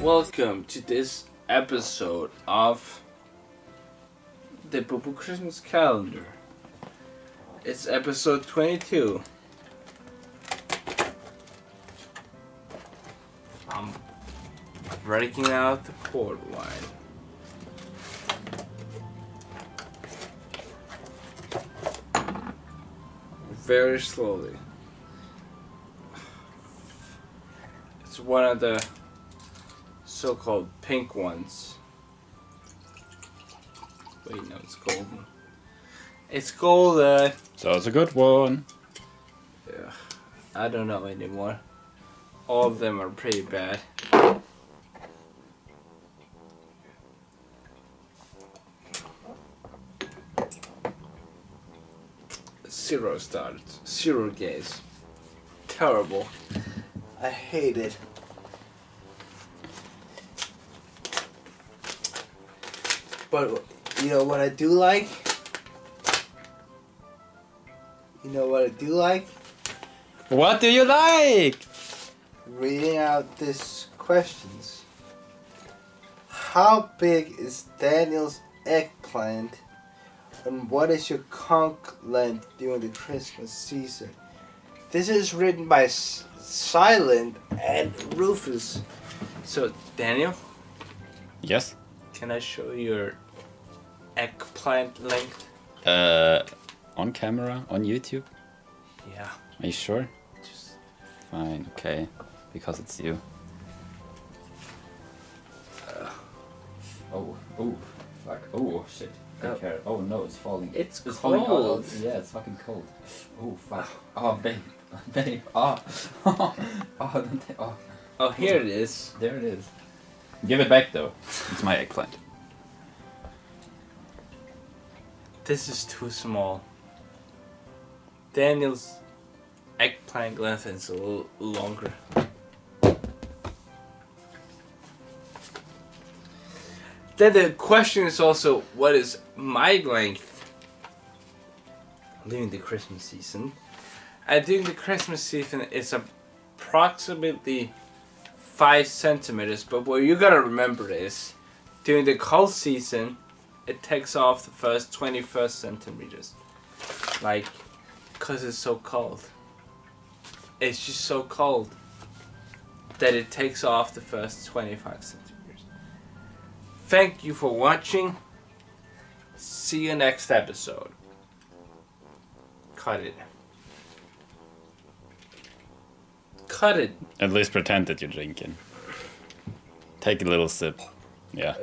Welcome to this episode of the Bubu Christmas Calendar. It's episode 22. I'm breaking out the port wine. Very slowly. It's one of the so-called pink ones. Wait, no, it's golden. It's golden! So it's a good one. Yeah, I don't know anymore. All of them are pretty bad. Zero stars, zero gaze. Terrible. I hate it. But you know what I do like? You know what I do like? What do you like? Reading out these questions. How big is Daniel's eggplant? And what is your conch length during the Christmas season? This is written by Silent and Rufus. So, Daniel? Yes? Can I show your eggplant length? On camera? On YouTube? Yeah. Are you sure? Just... Fine, okay. Because it's you. Oh, fuck. Oh, shit. Take care. Oh no, it's falling. It's cold. Falling. Yeah, it's fucking cold. Oh fuck. Oh babe, babe. Oh, oh, here it is. There it is. Give it back though. It's my eggplant. This is too small. Daniel's eggplant length is a little longer. Then the question is also, what is my length during the Christmas season? And during the Christmas season, it's approximately 5 centimeters. But what you gotta remember is, during the cold season, it takes off the first 21 centimeters. Like, cause it's so cold. It's just so cold that it takes off the first 25 centimeters. Thank you for watching. See you next episode. Cut it. Cut it. At least pretend that you're drinking. Take a little sip. Yeah.